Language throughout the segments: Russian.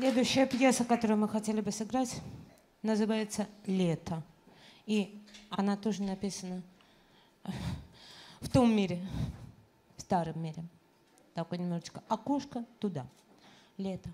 Следующая пьеса, которую мы хотели бы сыграть, называется «Лето». И она тоже написана в том мире, в старом мире. Такое немножечко окошко туда. Лето.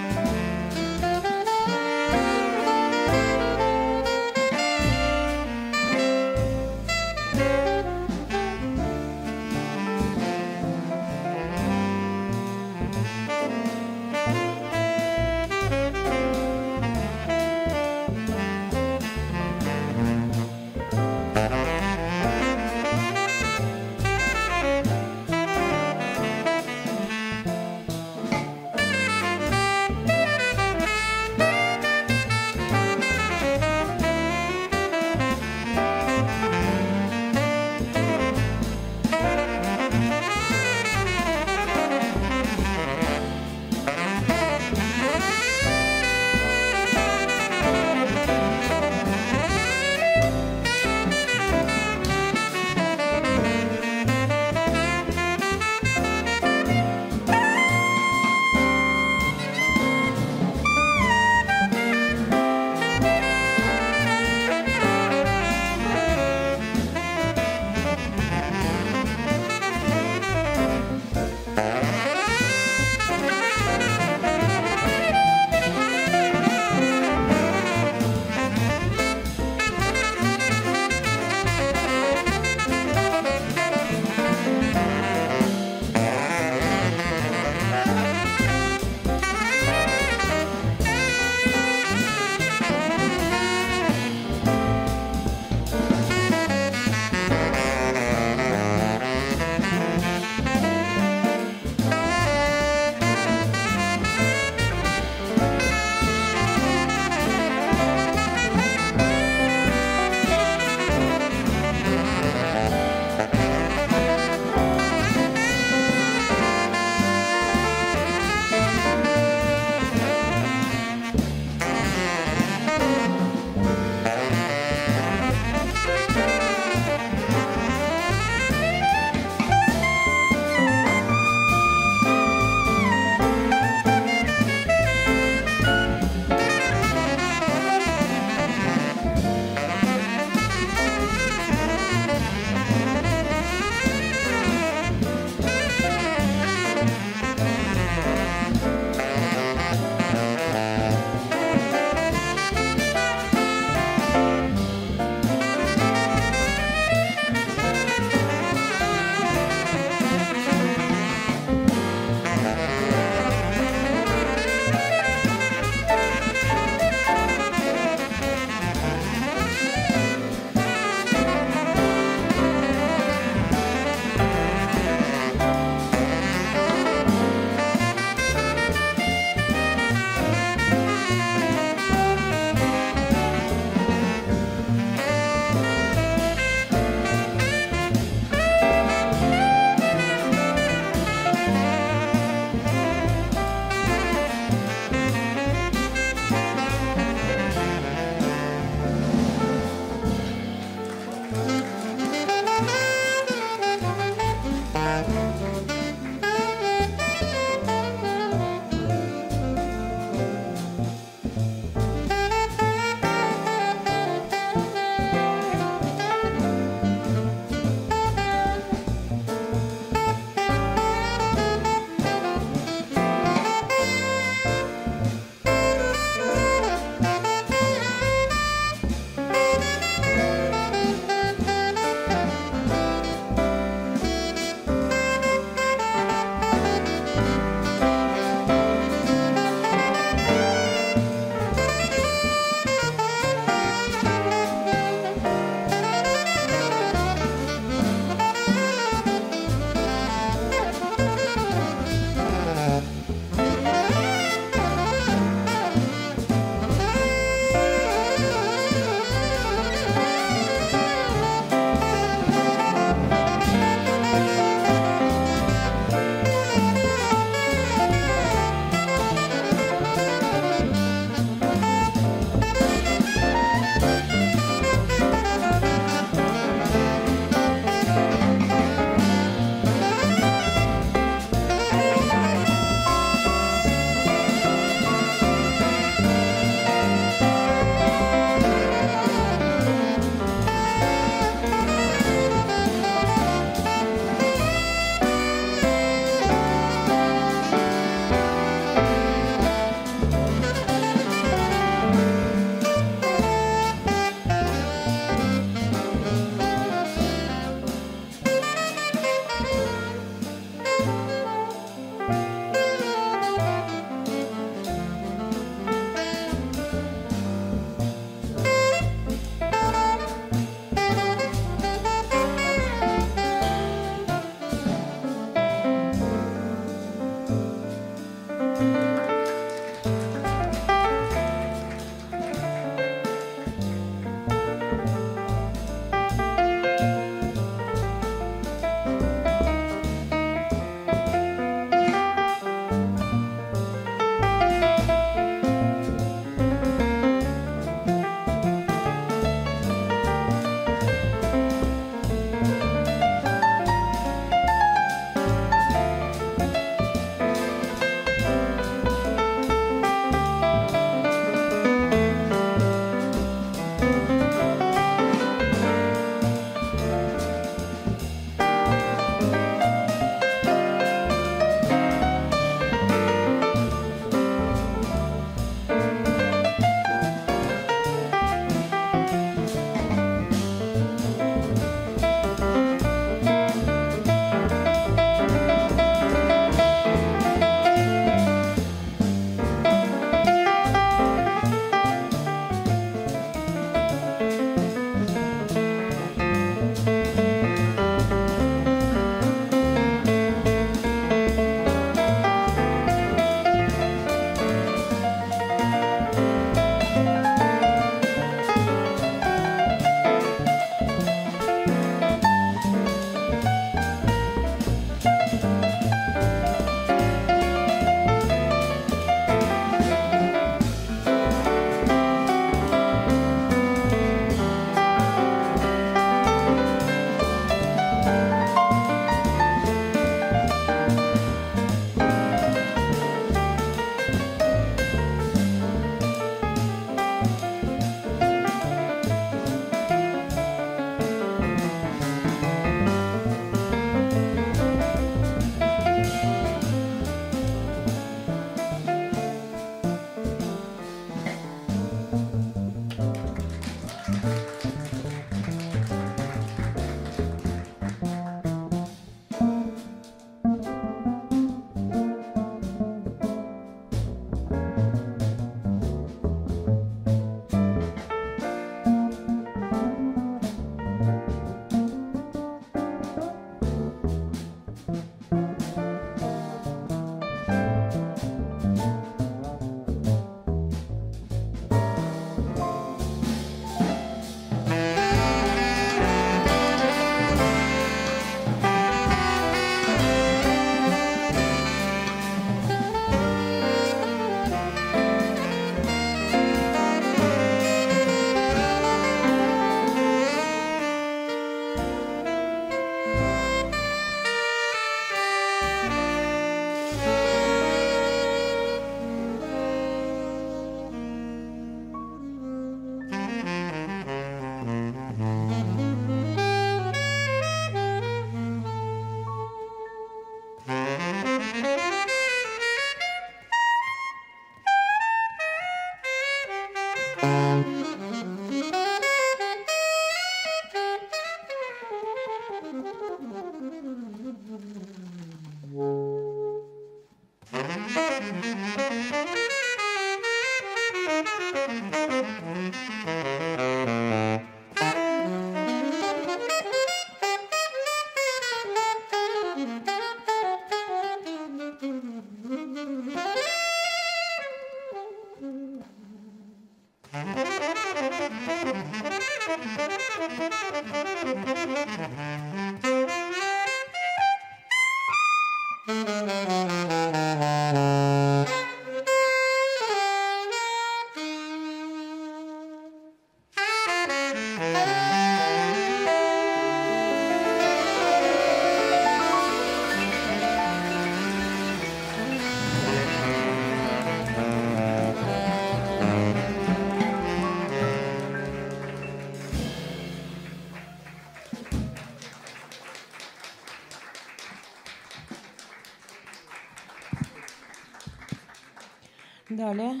Далее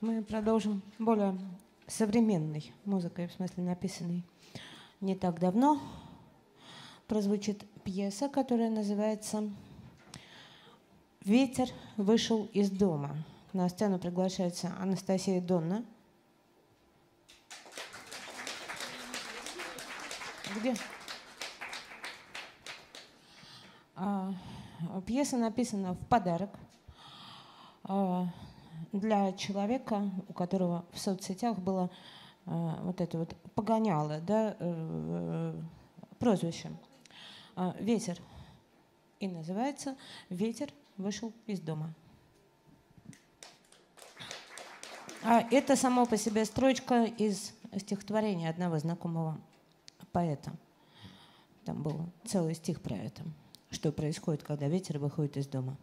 мы продолжим более современной музыкой, в смысле написанной не так давно. Прозвучит пьеса, которая называется «Ветер вышел из дома». На сцену приглашается Анастасия Донна. Где? Пьеса написана в подарок для человека, у которого в соцсетях было вот это вот погоняло, да, прозвище «Ветер». И называется «Ветер вышел из дома». А это само по себе строчка из стихотворения одного знакомого поэта. Там был целый стих про это, что происходит, когда ветер выходит из дома.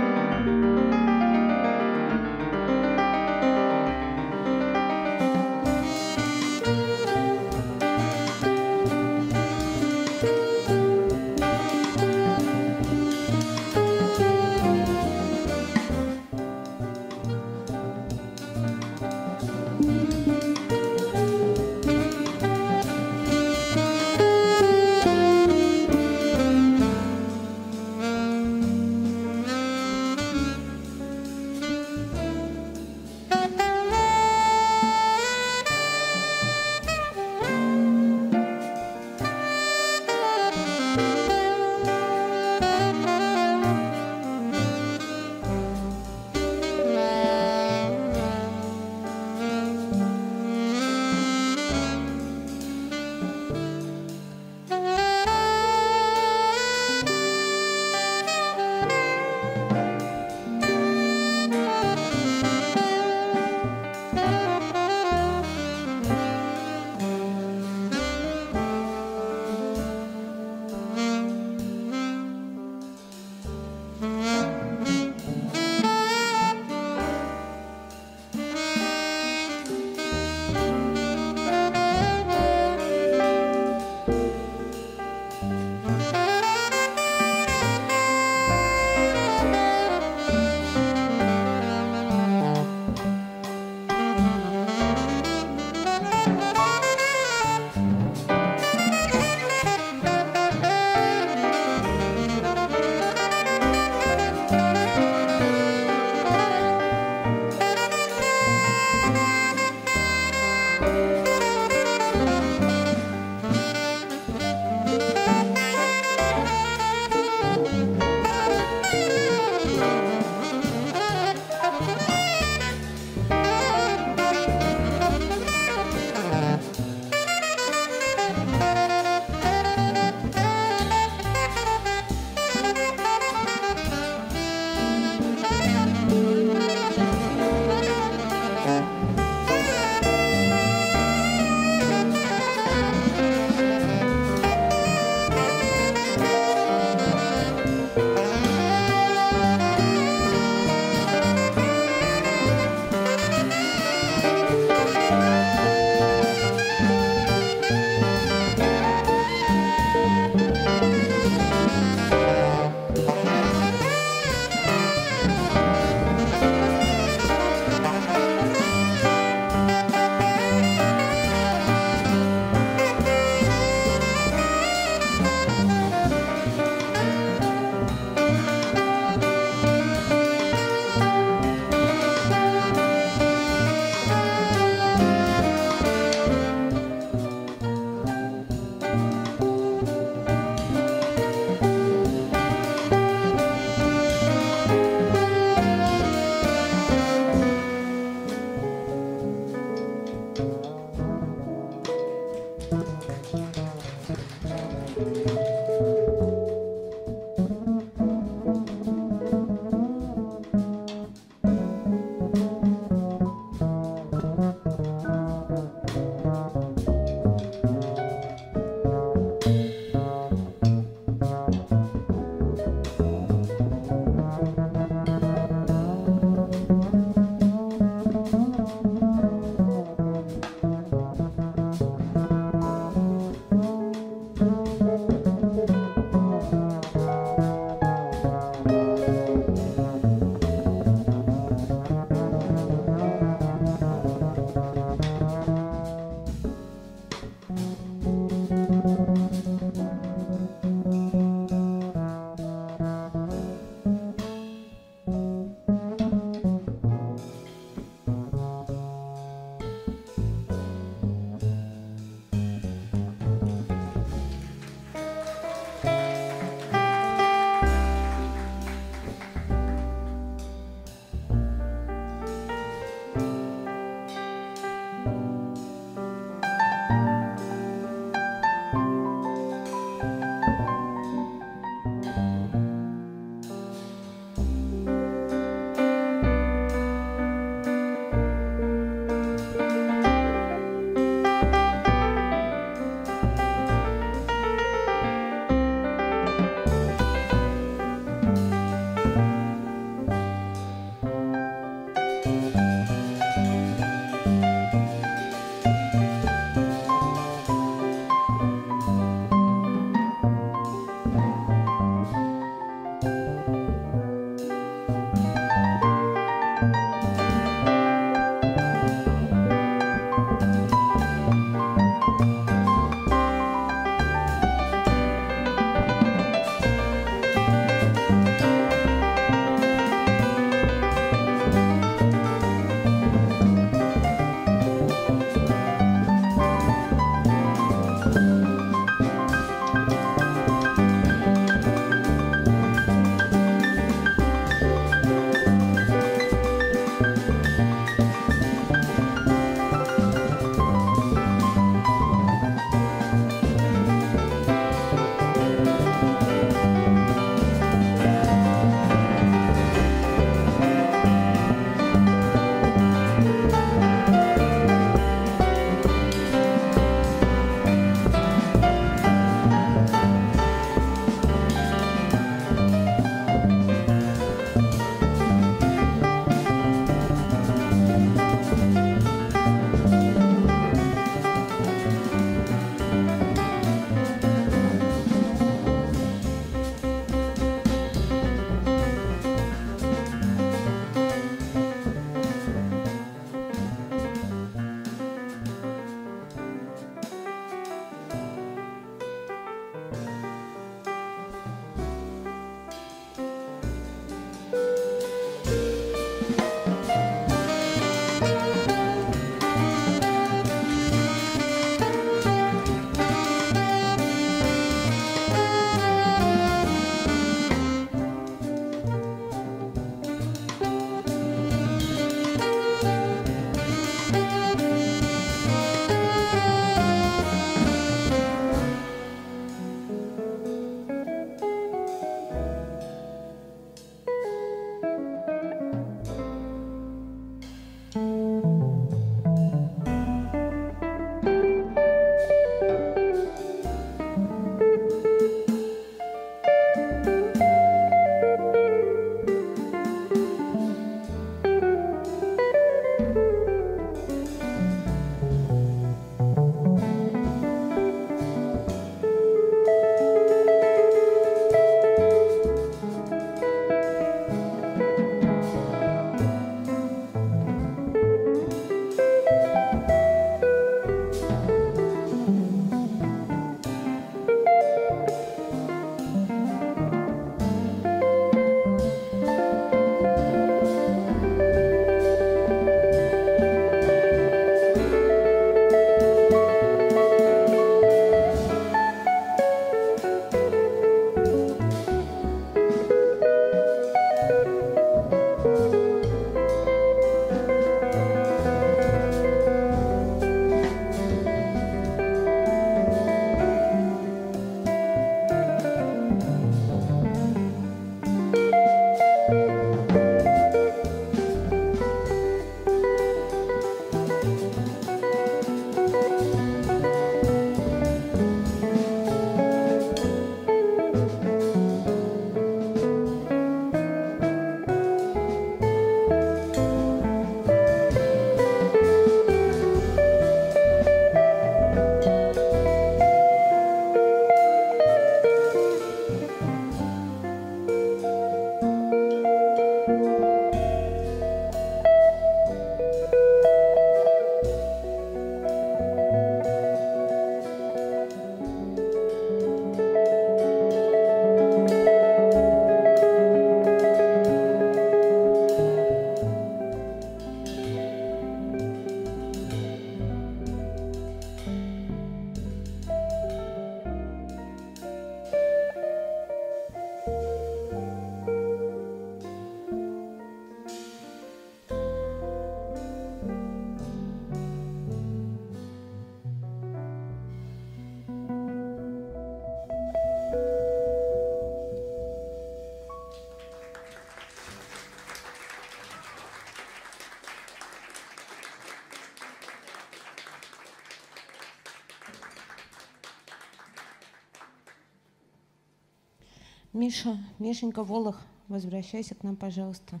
Миша, Мишенька Волох, возвращайся к нам, пожалуйста.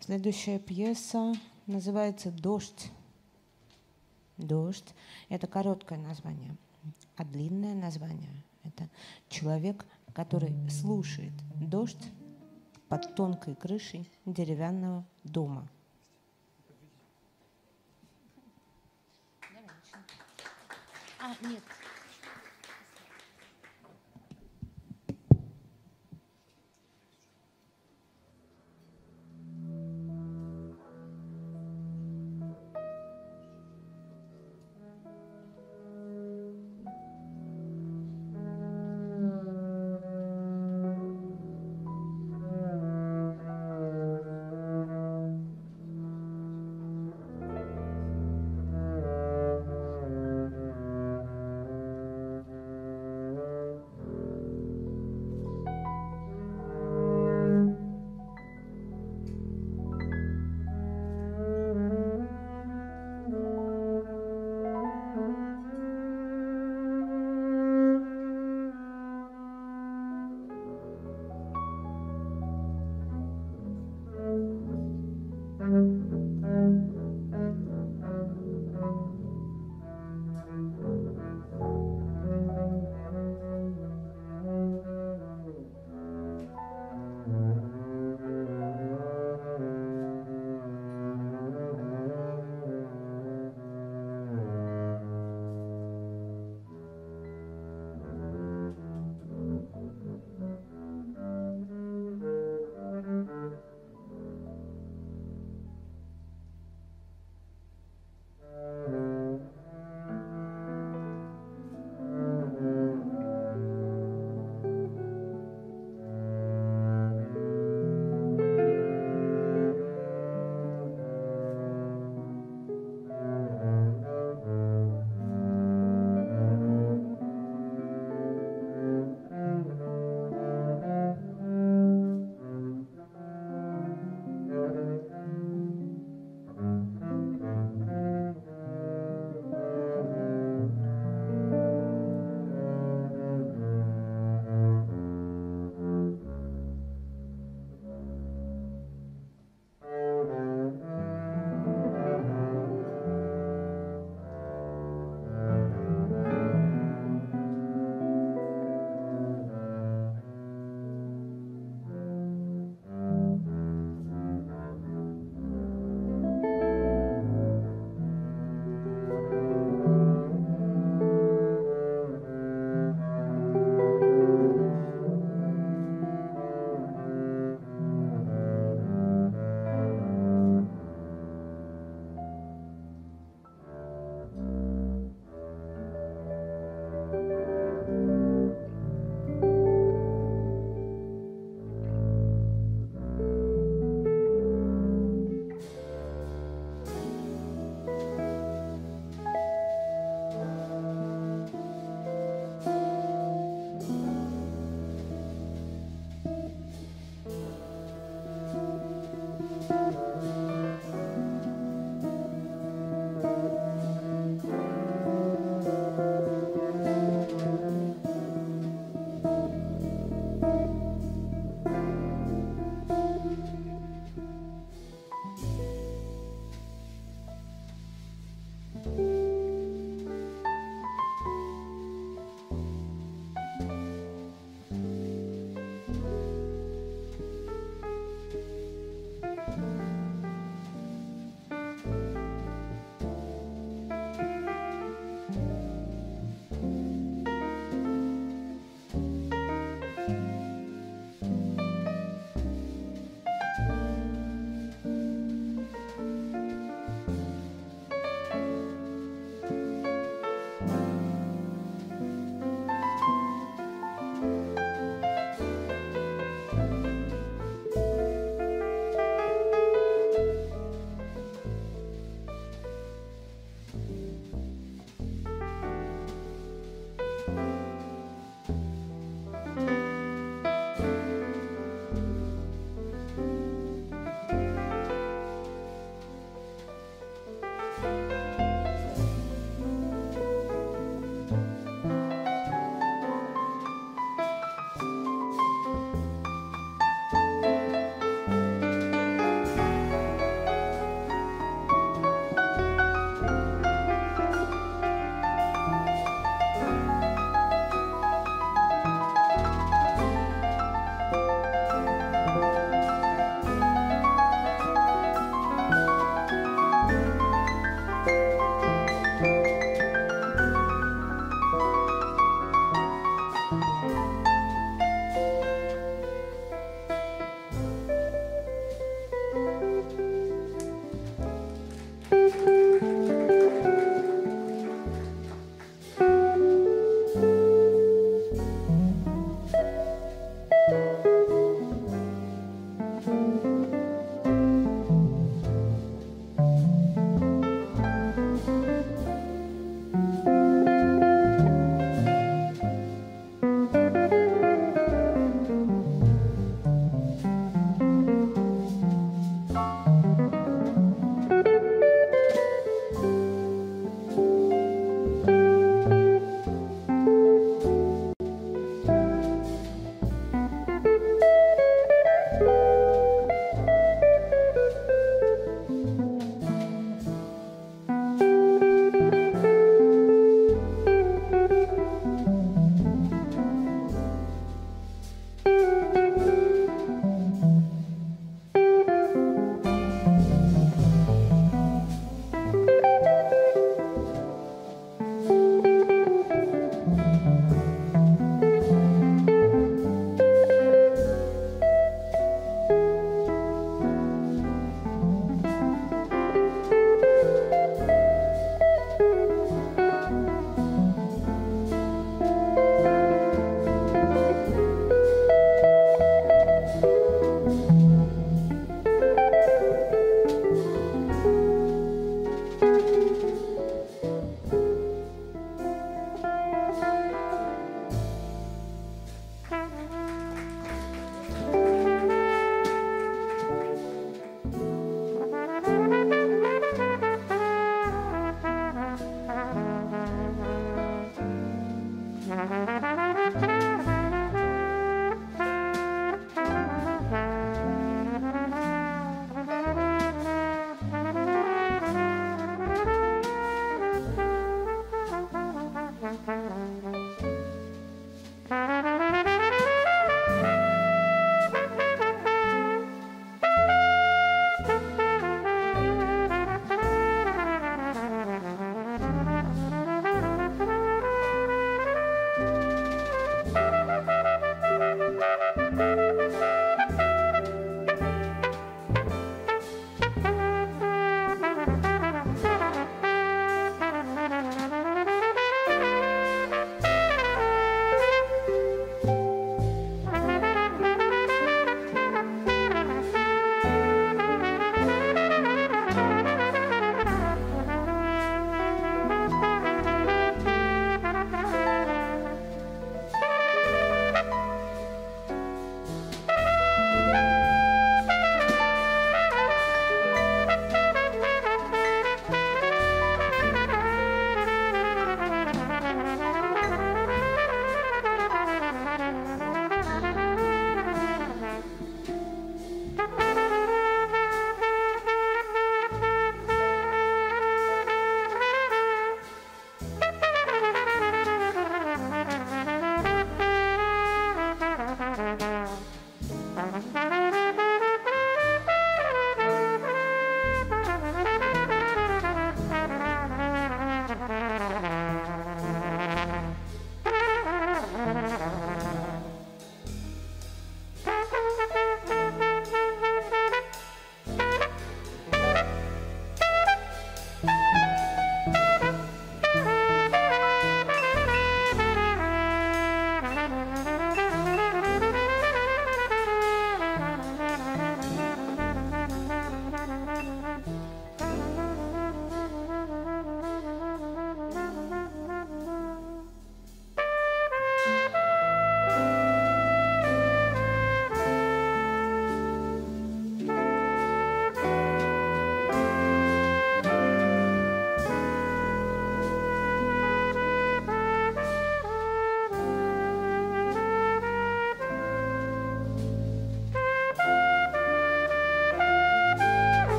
Следующая пьеса называется «Дождь». «Дождь» — это короткое название, а длинное название — это человек, который слушает дождь под тонкой крышей деревянного дома. А, нет.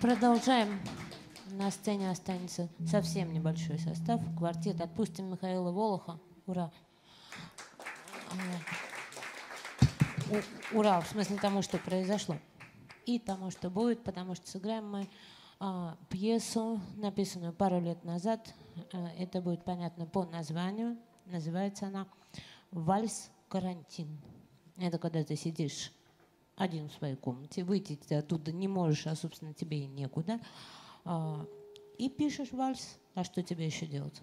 Продолжаем. На сцене останется совсем небольшой состав. Квартет. Отпустим Михаила Волоха. Ура. Ура, в смысле тому, что произошло. И тому, что будет, потому что сыграем мы пьесу, написанную пару лет назад. Это будет понятно по названию. Называется она «Вальс-карантин». Это когда ты сидишь один в своей комнате, выйти ты оттуда не можешь, а, собственно, тебе и некуда. И пишешь вальс, а что тебе еще делать?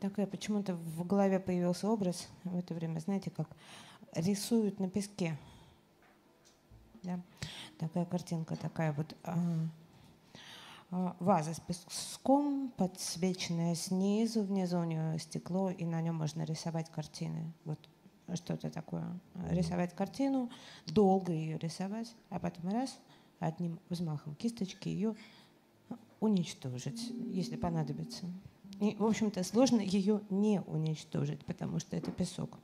Такая почему-то в голове появился образ в это время, знаете, как рисуют на песке. Да? Такая картинка, такая вот ваза с песком, подсвеченная снизу, внизу у нее стекло, и на нем можно рисовать картины. Вот что-то такое. Рисовать картину, долго ее рисовать, а потом раз, одним взмахом кисточки ее уничтожить, если понадобится. И, в общем-то, сложно ее не уничтожить, потому что это песок.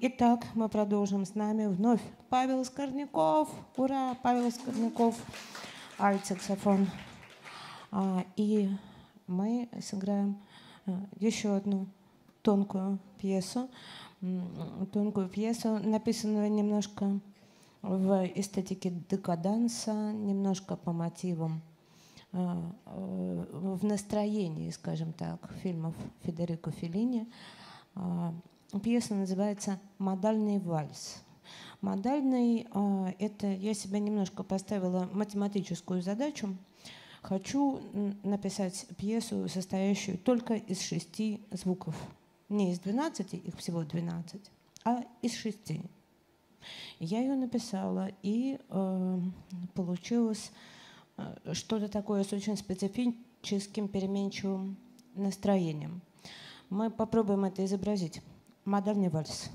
Итак, мы продолжим. С нами вновь Павел Скорняков. Ура, Павел Скорняков, альт-саксофон. И мы сыграем еще одну тонкую пьесу, написанную немножко в эстетике декаданса, немножко по мотивам, в настроении, скажем так, фильмов Федерико Феллини. Пьеса называется «Модальный вальс». Модальный – это я себе немножко поставила математическую задачу. Хочу написать пьесу, состоящую только из 6 звуков. Не из 12, их всего 12, а из 6. Я ее написала, и получилось что-то такое с очень специфическим переменчивым настроением. Мы попробуем это изобразить. Модальный вальс.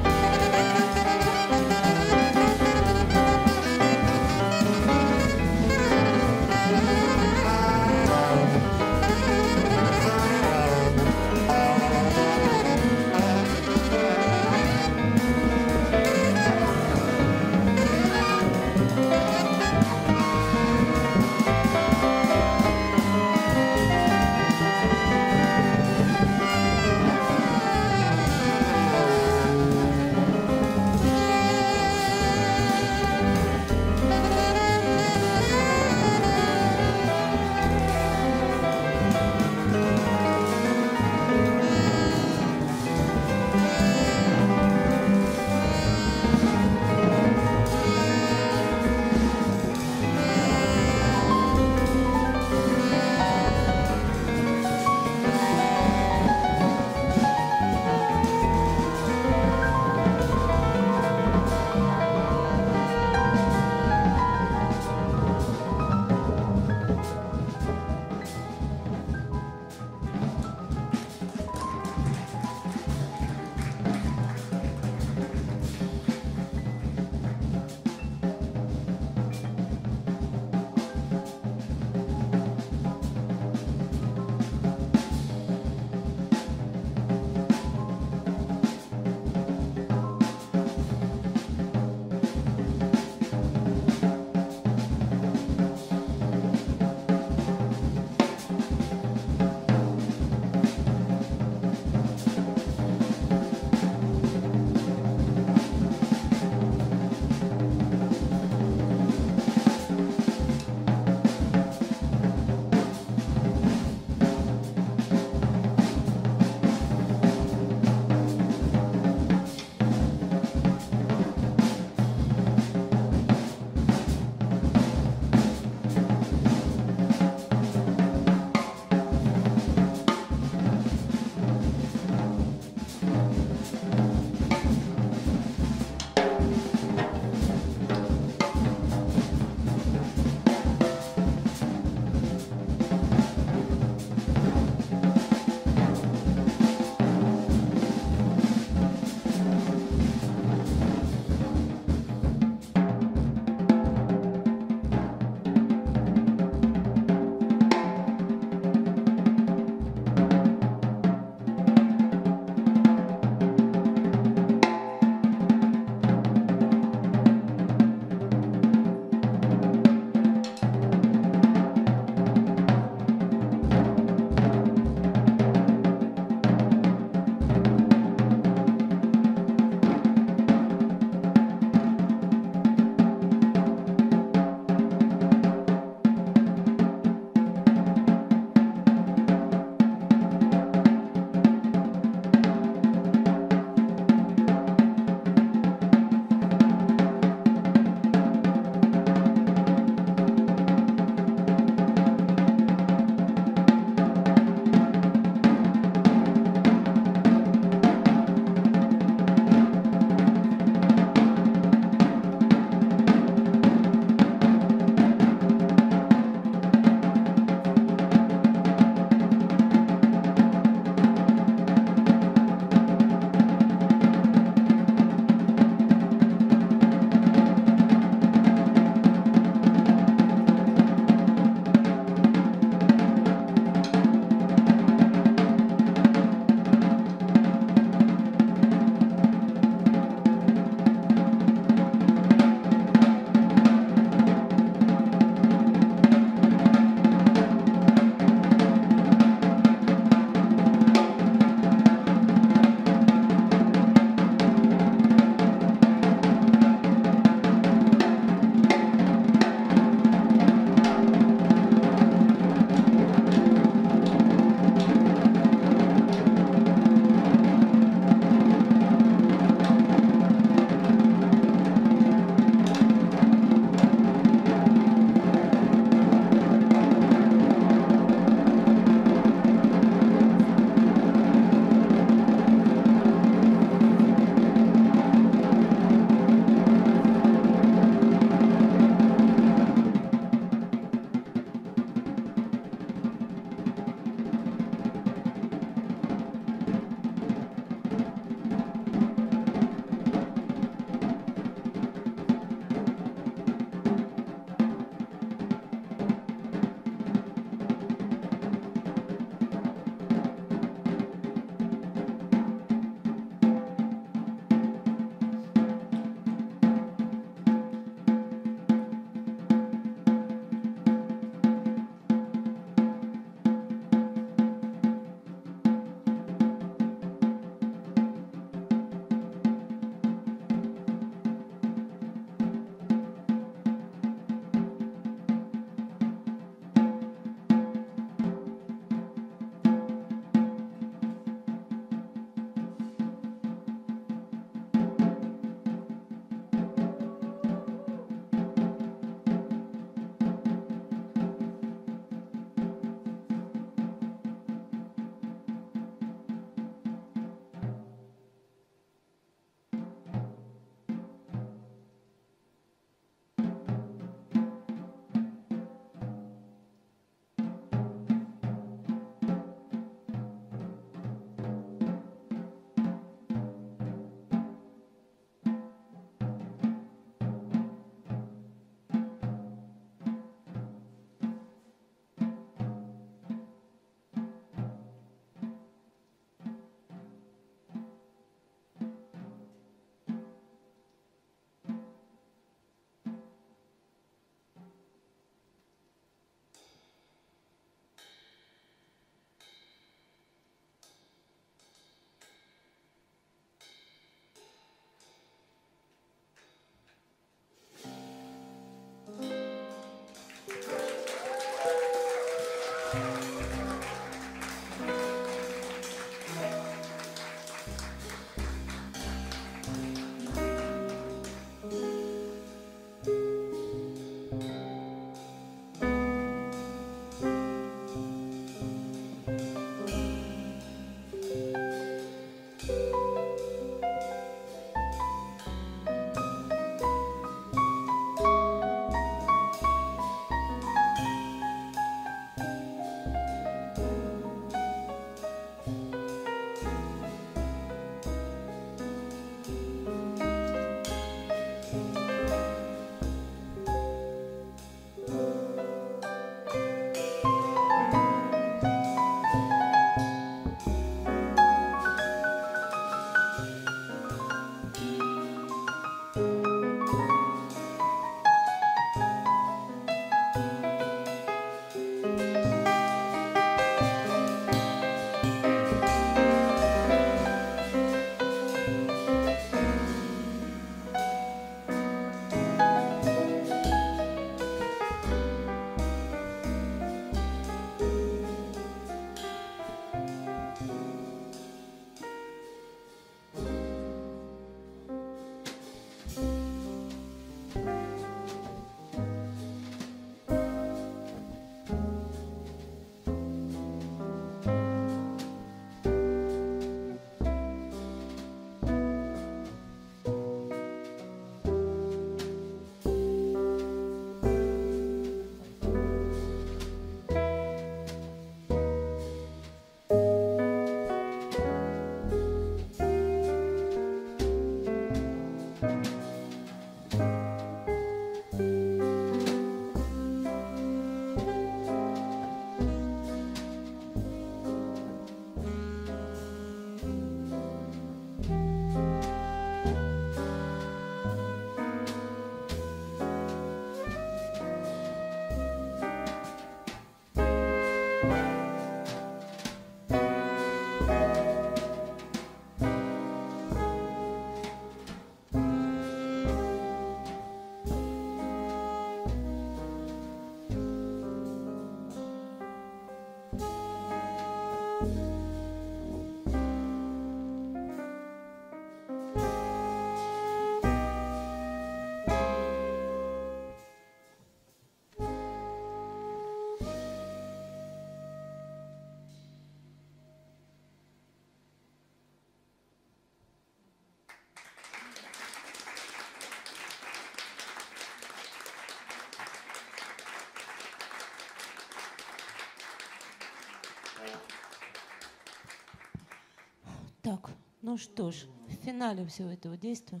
Так, ну что ж, в финале всего этого действия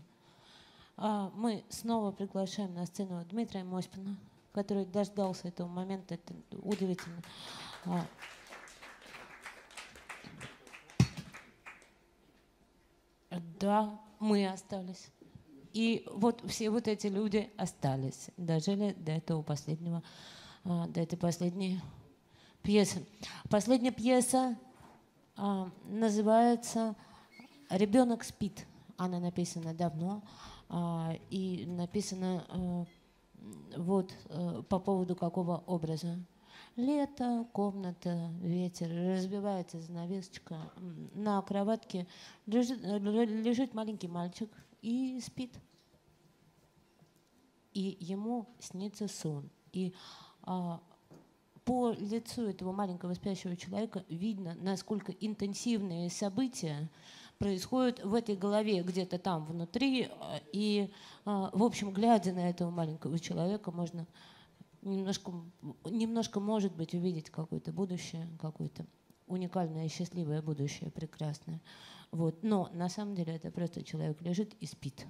мы снова приглашаем на сцену Дмитрия Мосьпана, который дождался этого момента, это удивительно. Да, мы остались. И вот все вот эти люди остались, дожили до этого последнего, до этой последней пьесы. Последняя пьеса называется «Ребенок спит». Она написана давно и написана вот по поводу какого образа. Лето, комната, ветер, разбивается занавесочка. На кроватке лежит маленький мальчик и спит. И ему снится сон. И по лицу этого маленького спящего человека видно, насколько интенсивные события происходят в этой голове, где-то там внутри. И, в общем, глядя на этого маленького человека, можно немножко может быть, увидеть какое-то будущее, какое-то уникальное, счастливое будущее, прекрасное. Вот. Но на самом деле это просто человек лежит и спит.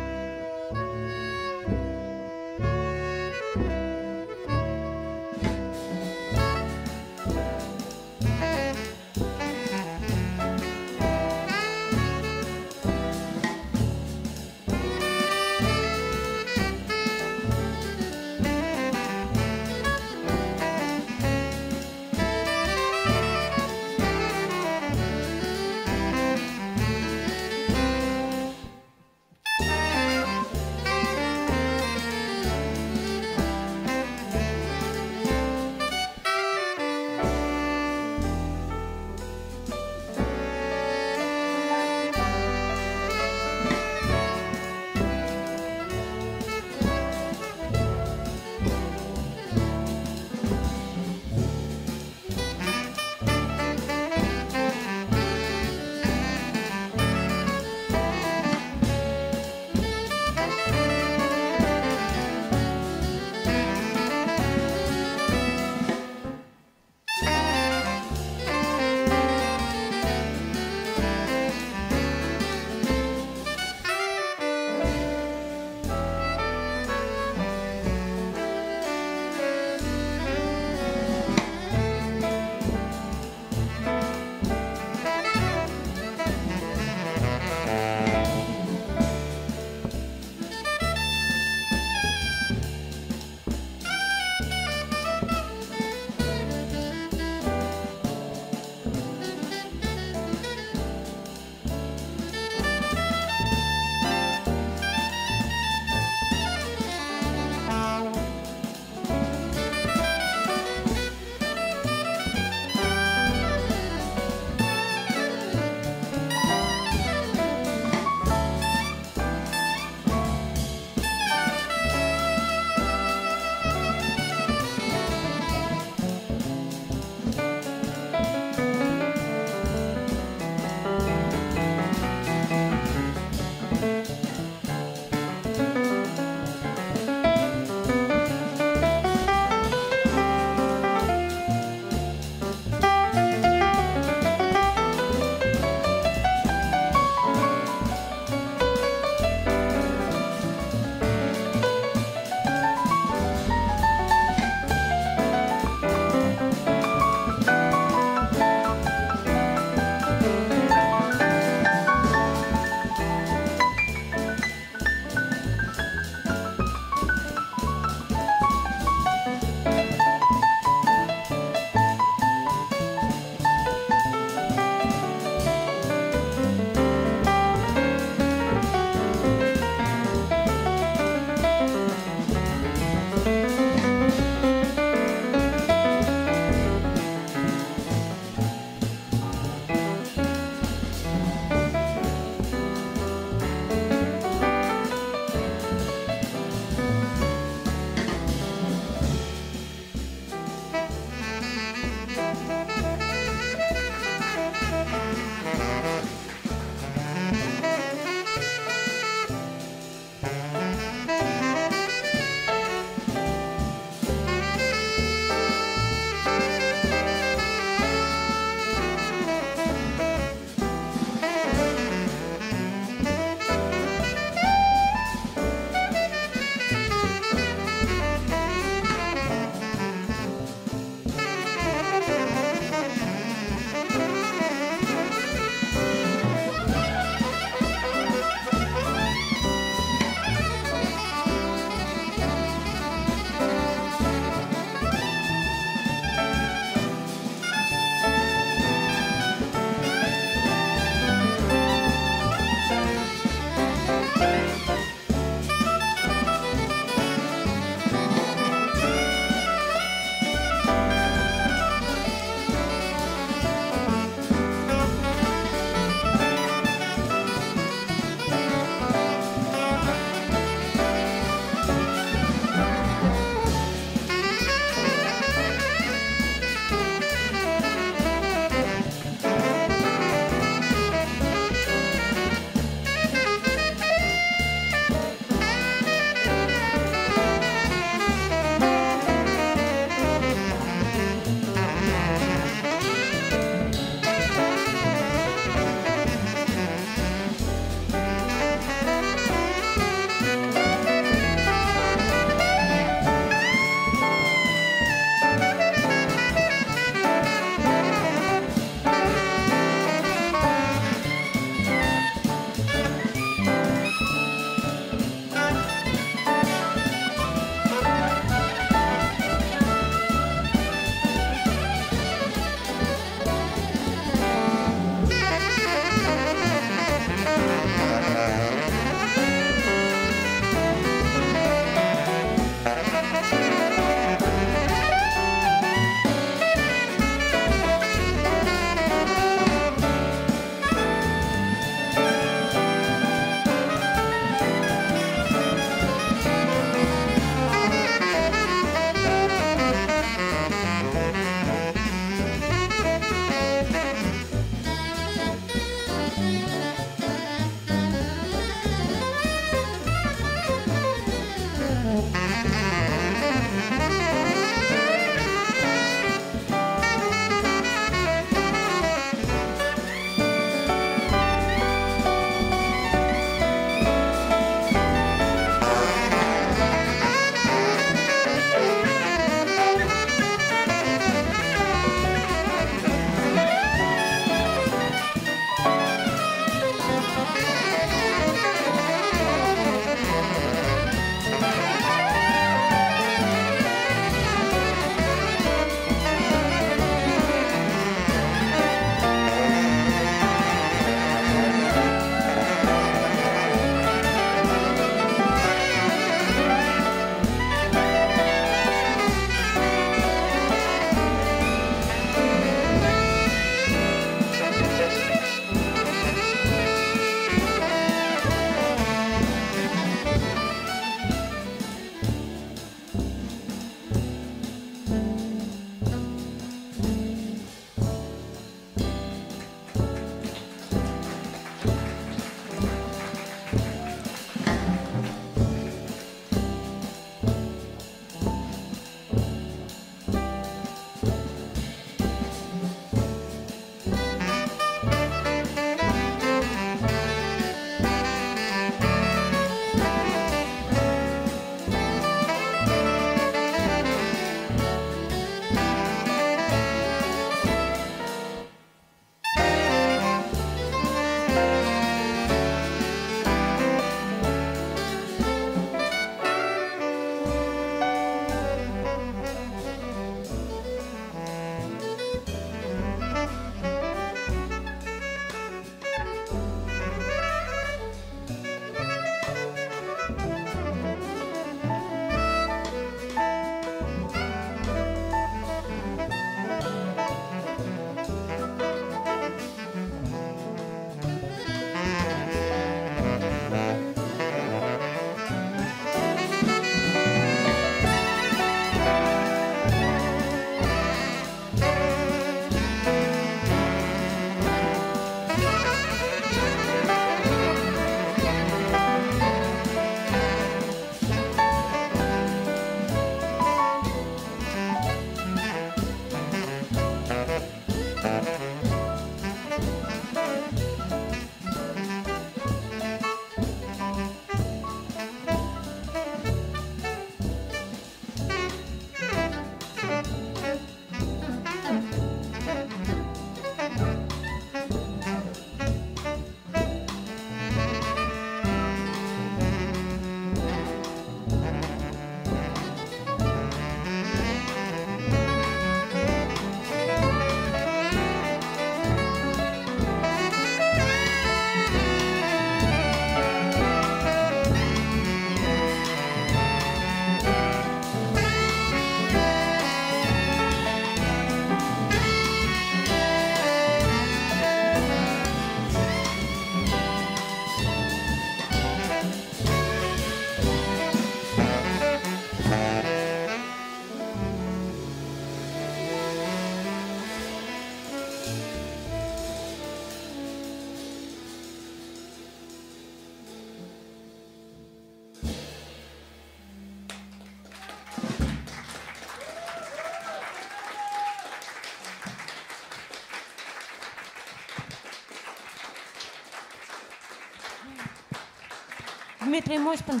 Дмитрий Мосьпан,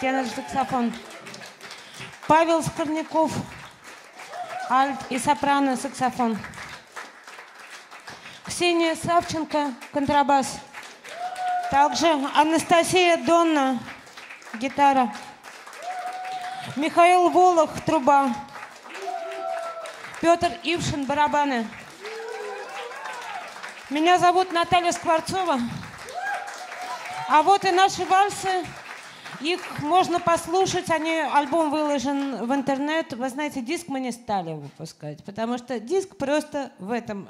тенор-саксофон. Павел Скорняков, альт и сопрано-саксофон. Ксения Савченко, контрабас. Также Анастасия Донна, гитара. Михаил Волох, труба. Петр Ившин, барабаны. Меня зовут Наталья Скворцова. А вот и наши вальсы. Их можно послушать. Альбом выложен в интернет. Вы знаете, диск мы не стали выпускать, потому что диск просто в этом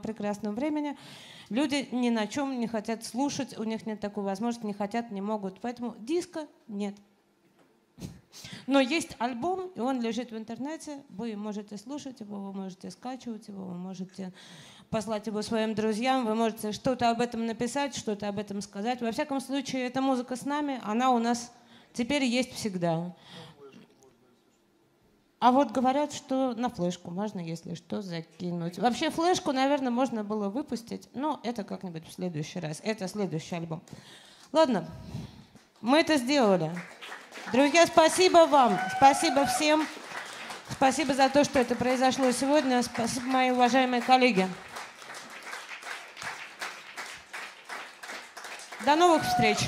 прекрасном времени. Люди ни на чем не хотят слушать, у них нет такой возможности, не хотят, не могут. Поэтому диска нет. Но есть альбом, и он лежит в интернете. Вы можете слушать его, вы можете скачивать его, вы можете послать его своим друзьям, вы можете что-то об этом написать, что-то об этом сказать. Во всяком случае, эта музыка с нами, она у нас теперь есть всегда. А вот говорят, что на флешку можно, если что, закинуть. Вообще флешку, наверное, можно было выпустить, но это как-нибудь в следующий раз. Это следующий альбом. Ладно, мы это сделали. Друзья, спасибо вам, спасибо всем. Спасибо за то, что это произошло сегодня. Спасибо, мои уважаемые коллеги. До новых встреч.